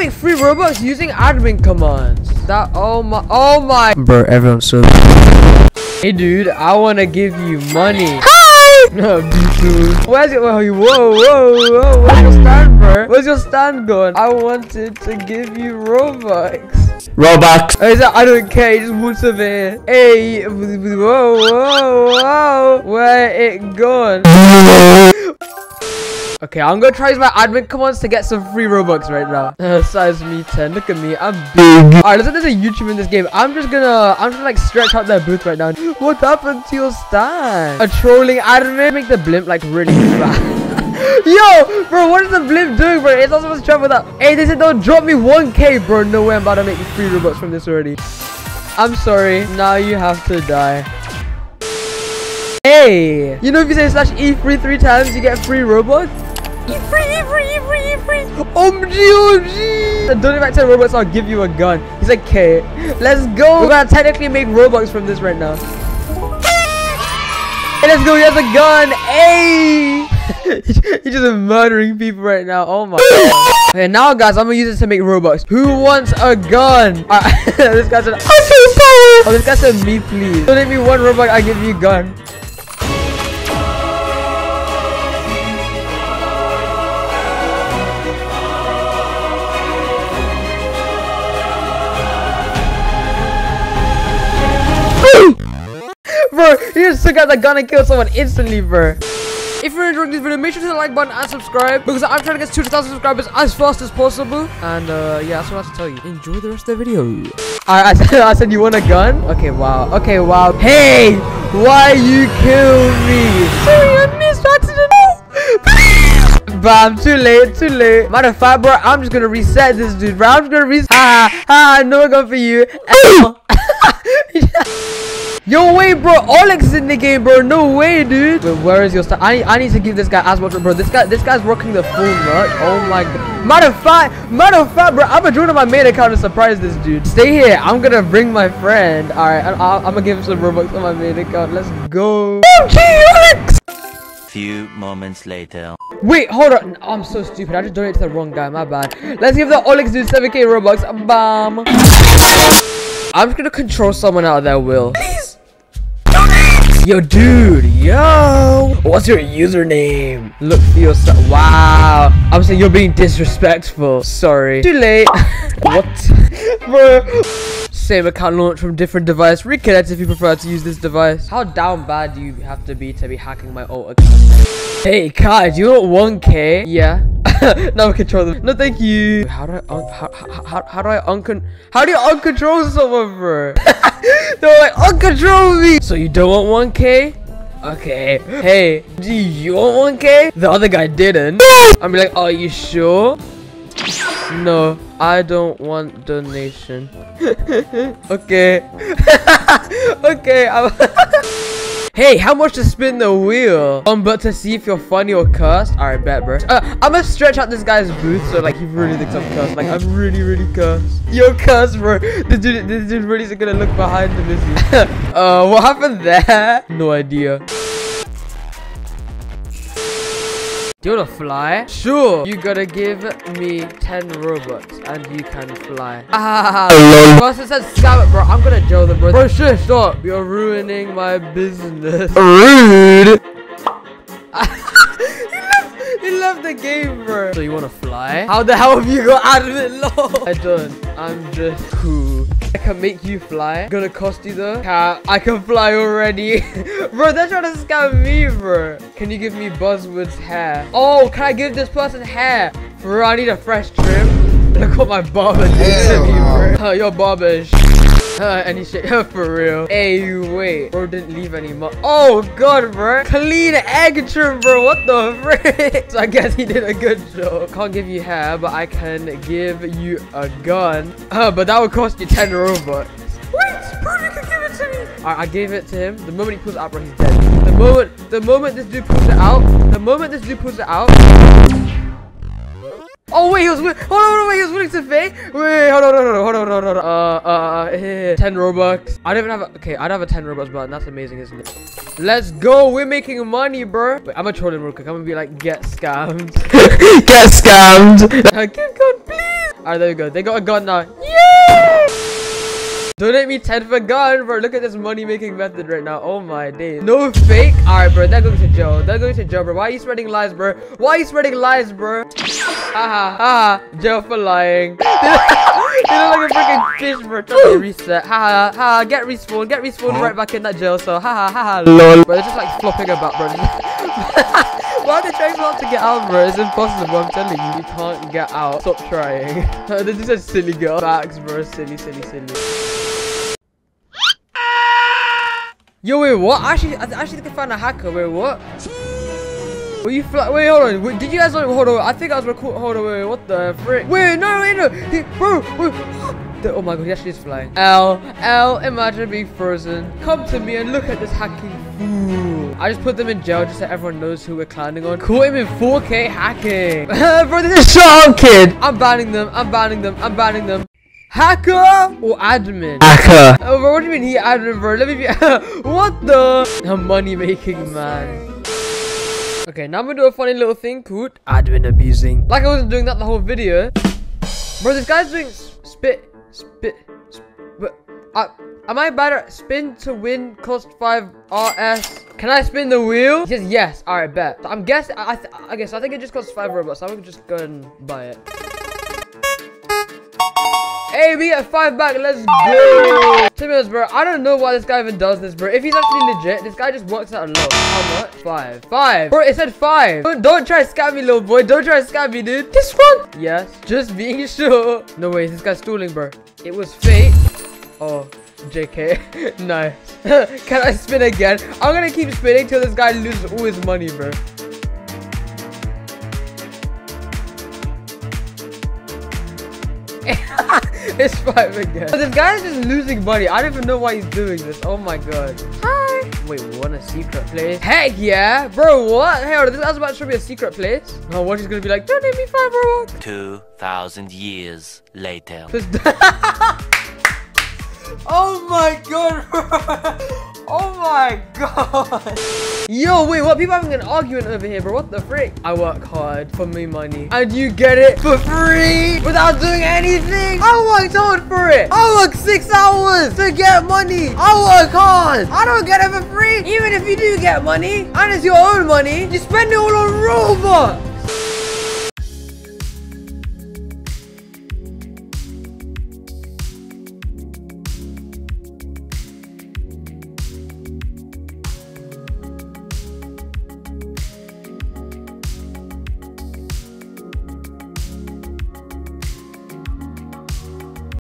make free Robux using admin commands. That, oh my. Bro, everyone's so. Hey dude, I wanna give you money. Hi! No, dude. Where's your, whoa. Where's your stand, bro? Where's your stand gone? I wanted to give you Robux. Robux. I don't care. Just what's over here. Hey, whoa. Where it gone? Okay, I'm gonna try my admin commands to get some free Robux right now. Size me 10. Look at me. I'm big. Alright, listen, there's a YouTuber in this game. I'm just gonna like stretch out their booth right now. What happened to your stand? A trolling admin. Make the blimp like really fast. Yo, bro, what is the blimp doing, bro? It's not supposed to travel that. Hey, they said they'll drop me 1K, bro. No way I'm about to make free Robux from this already. I'm sorry. Now you have to die. Hey, you know if you say slash E3 three times, you get free Robux? E3. OMG. The donate 10 Robux, I'll give you a gun. He's like, okay, let's go. We're gonna technically make Robux from this right now. Hey, let's go. He has a gun. Hey. He's just murdering people right now. Oh my god. Okay, now guys, I'm gonna use this to make Robux. Who wants a gun? This guy said, I'm so sorry. Oh, this guy said, me please. Don't give me one Robux, I give you a gun. Bro, he just took out the gun and killed someone instantly, bro. If you're enjoying this video, make sure to hit the like button and subscribe, because I'm trying to get 2,000 subscribers as fast as possible. And yeah, that's what I have to tell you. Enjoy the rest of the video. I said you want a gun? Okay, wow. Okay, wow. Hey, why you kill me? Sorry, I missed accident. But I'm too late. Matter of fact, bro, I'm just gonna reset this dude. Bro, I'm just gonna reset. No gun for you. Yo, wait, bro. Olix is in the game, bro. No way, dude. Wait, where is your star? I need to give this guy as much, bro. This guy's rocking the full nut. Oh my god. Matter of fact, bro. I'm gonna join on my main account to surprise this dude. Stay here. I'm gonna bring my friend. All right, I'm gonna give him some Robux on my main account. Let's go. Olix. Few moments later. Wait, hold on. Oh, I'm so stupid. I just donated to the wrong guy. My bad. Let's give the Olix dude 7K Robux. Bam. I'm just gonna control someone out of their will. Please. Yo, dude, yo! What's your username? Look for yourself. Wow. I'm saying you're being disrespectful. Sorry. Too late. What? Bro. Same account launched from different device. Reconnect if you prefer to use this device. How down bad do you have to be hacking my old account? Hey, Kai, do you want 1K? Yeah. Now we control them. No, thank you. How do you uncontrol someone, bro? They're like, uncontrol me. So you don't want 1K? Okay. Hey, do you want 1K? The other guy didn't. I'm like, are you sure? No, I don't want donation. Okay. Okay. Hey, how much to spin the wheel? But to see if you're funny or cursed. Alright, bet, bro. I'm gonna stretch out this guy's booth so like he really thinks I'm cursed. Like I'm really cursed. You're cursed, bro. This dude really isn't gonna look behind him, is he? What happened there? No idea. Do you wanna fly? Sure. You gotta give me 10 Robux and you can fly. First it says scam it, bro. I'm gonna jail them, bro. Bro, sure, stop. You're ruining my business. Rude. He left the game, bro. So you wanna fly? How the hell have you got out of it, lol? I don't. I'm just cool. I can make you fly. Gonna cost you though. I can fly already. Bro, they're trying to scam me, bro. Can you give me Buzzwood's hair? Oh, can I give this person hair? Bro, I need a fresh trim. Look what my barber did to me, bro. Your barber is any shit. For real. Hey, wait. Bro didn't leave any more. Oh, God, bro. Clean egg trim, bro. What the frick? So I guess he did a good job. Can't give you hair, but I can give you a gun. But that would cost you 10 Robux. Wait, bro, you can give it to me. Alright, I gave it to him. The moment he pulls it out, bro, he's dead. The moment this dude pulls it out. Oh wait, he was willing to fake. Wait, hold on. 10 Robux. I don't even have. Okay, I don't have a 10 Robux button. That's amazing, isn't it? Let's go. We're making money, bro. Wait, I'm gonna troll him real quick. I'm gonna be like, get scammed. Get scammed. Keep going, please. Alright, there we go. They got a gun now. Yeah! Donate me 10 for gun, bro. Look at this money-making method right now. Oh my days. No fake. Alright, bro. They're going to jail. They're going to jail, bro. Why are you spreading lies, bro? Why are you spreading lies, bro? Haha, haha. Jail for lying. You look like a freaking fish, bro. Trying to reset. Haha, haha. Get respawned. Get respawned right back in that jail. So, haha, haha. Lol. Bro, they're just like flopping about, bro. Why are they trying not to get out, bro? It's impossible, I'm telling you. You can't get out. Stop trying. This is a silly girl. Facts, bro. Silly, silly, silly. Yo, wait, what? I actually think I found a hacker. Wait, what? Were you fly? Wait, hold on. Wait, did you guys not? Hold on. I think I was recording. Hold on. Wait, what the frick? Wait, no, wait, no. He, bro, wait. Oh my god, he actually is flying. L, imagine being frozen. Come to me and look at this hacking fool. I just put them in jail just so everyone knows who we're clowning on. Caught him in 4K hacking. Bro, this is shut up, kid. I'm banning them, I'm banning them, I'm banning them. Hacker or admin? Hacker. Oh, bro, what do you mean he admin, bro? Let me be. What the money making man. Okay, now I'm gonna do a funny little thing called admin abusing. Like I wasn't doing that the whole video. Bro, this guy's doing am I better? Spin to win cost 5 RS. Can I spin the wheel? He says yes. All right, bet. So I'm guessing. I think it just costs 5 Robux. So I'm gonna just go and buy it. Hey, we get 5 back. Let's go. To be honest, bro, I don't know why this guy even does this, bro. If he's actually legit, this guy just works out a lot. How much? 5. 5. Bro, it said 5. Don't try to scam me, little boy. Don't try to scam me, dude. This one. Yes. Just being sure. No way. This guy's stalling, bro. It was fake. Oh, JK. No. Can I spin again? I'm gonna keep spinning till this guy loses all his money, bro. It's 5 again. But this guy is just losing money. I don't even know why he's doing this. Oh my god. Hi. Wait, we want a secret place? Heck yeah. Bro, what? Hey, this guy's about to show me a secret place. Oh, what? He's gonna be like, don't name me 5 Robux. 2,000 years later. Oh my god, bro. Oh my god. Yo, wait, what? People having an argument over here, bro. What the frick? I work hard for me money. And you get it for free without doing anything. I worked hard for it. I worked 6 hours to get money. I work hard. I don't get it for free. Even if you do get money, and it's your own money, you spend it all on Robux.